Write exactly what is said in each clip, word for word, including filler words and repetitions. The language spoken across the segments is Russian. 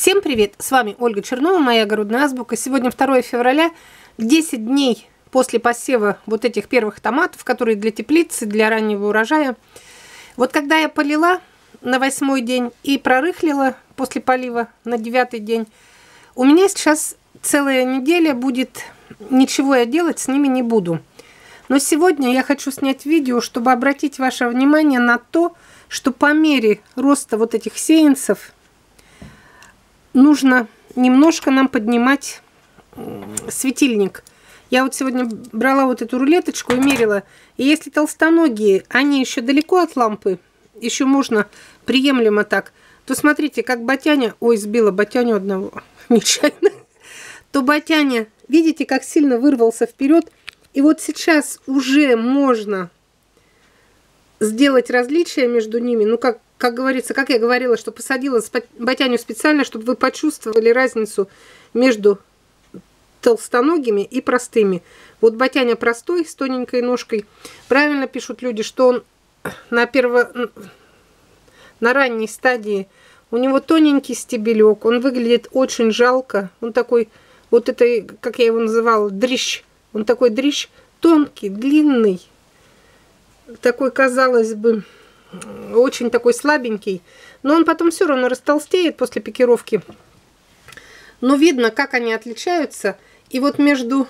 Всем привет! С вами Ольга Чернова, моя огородная азбука. Сегодня второе февраля, десять дней после посева вот этих первых томатов, которые для теплицы, для раннего урожая. Вот когда я полила на восьмой день и прорыхлила после полива на девятый день, у меня сейчас целая неделя будет, ничего я делать с ними не буду. Но сегодня я хочу снять видео, чтобы обратить ваше внимание на то, что по мере роста вот этих сеянцев нужно немножко нам поднимать светильник. Я вот сегодня брала вот эту рулеточку и мерила. И если толстоногие, они еще далеко от лампы, еще можно приемлемо так, то смотрите, как ботяня... Ой, сбила ботяню одного нечаянно. То ботяня, видите, как сильно вырвался вперед. И вот сейчас уже можно сделать различия между ними, ну как... Как говорится, как я говорила, что посадила ботяню специально, чтобы вы почувствовали разницу между толстоногими и простыми. Вот ботяня простой, с тоненькой ножкой. Правильно пишут люди, что он на, перво... на ранней стадии, у него тоненький стебелек, он выглядит очень жалко. Он такой, вот это, как я его называла, дрищ. Он такой дрищ тонкий, длинный. Такой, казалось бы... Очень такой слабенький. Но он потом все равно растолстеет после пикировки. Но видно, как они отличаются. И вот между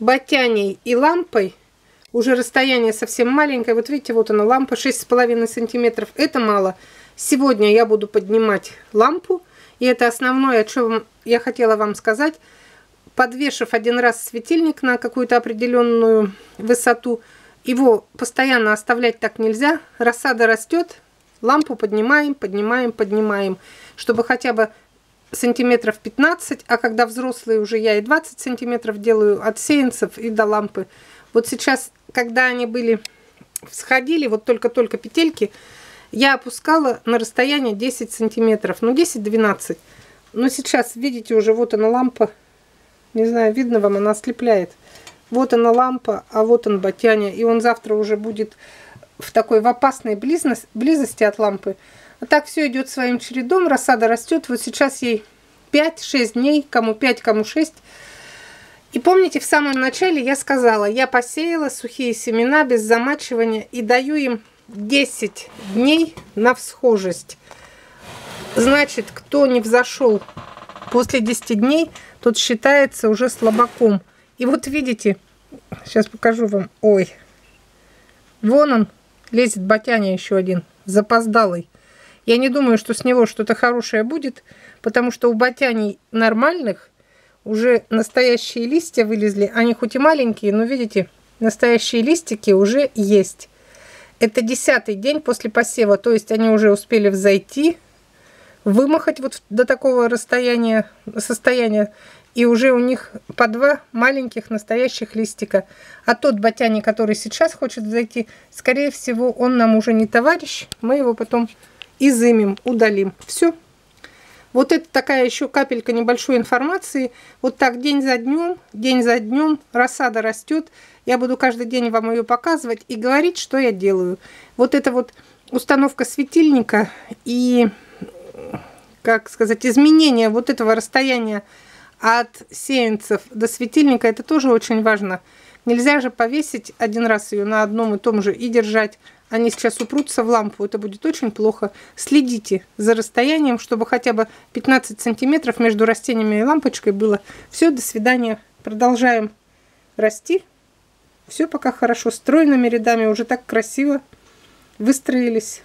ботяней и лампой уже расстояние совсем маленькое. Вот видите, вот она лампа, шесть с половиной сантиметров. Это мало. Сегодня я буду поднимать лампу. И это основное, о чем я хотела вам сказать. Подвешив один раз светильник на какую-то определенную высоту, его постоянно оставлять так нельзя. Рассада растет, лампу поднимаем, поднимаем, поднимаем, чтобы хотя бы сантиметров пятнадцать, а когда взрослые уже я и двадцать сантиметров делаю от сеянцев и до лампы. Вот сейчас, когда они были, всходили, вот только-только петельки, я опускала на расстояние десять сантиметров, ну десять-двенадцать. Но сейчас, видите, уже вот она лампа, не знаю, видно вам, она ослепляет. Вот она лампа, а вот он ботяня. И он завтра уже будет в такой в опасной близости, близости от лампы. А так все идет своим чередом. Рассада растет. Вот сейчас ей пять-шесть дней. Кому пять, кому шесть. И помните, в самом начале я сказала, я посеяла сухие семена без замачивания и даю им десять дней на всхожесть. Значит, кто не взошел после десяти дней, тот считается уже слабаком. И вот видите, сейчас покажу вам, ой, вон он, лезет ботяня еще один, запоздалый. Я не думаю, что с него что-то хорошее будет, потому что у ботяней нормальных уже настоящие листья вылезли. Они хоть и маленькие, но видите, настоящие листики уже есть. Это десятый день после посева, то есть они уже успели взойти, вымахать вот до такого расстояния, состояния. И уже у них по два маленьких настоящих листика. А тот ботяня, который сейчас хочет зайти, скорее всего, он нам уже не товарищ. Мы его потом изымем, удалим. Все. Вот это такая еще капелька небольшой информации. Вот так день за днем, день за днем рассада растет. Я буду каждый день вам ее показывать и говорить, что я делаю. Вот это вот установка светильника и, как сказать, изменение вот этого расстояния от сеянцев до светильника, это тоже очень важно. Нельзя же повесить один раз ее на одном и том же и держать. Они сейчас упрутся в лампу, это будет очень плохо. Следите за расстоянием, чтобы хотя бы пятнадцать сантиметров между растениями и лампочкой было. Все, до свидания. Продолжаем расти. Все пока хорошо, стройными рядами, уже так красиво выстроились.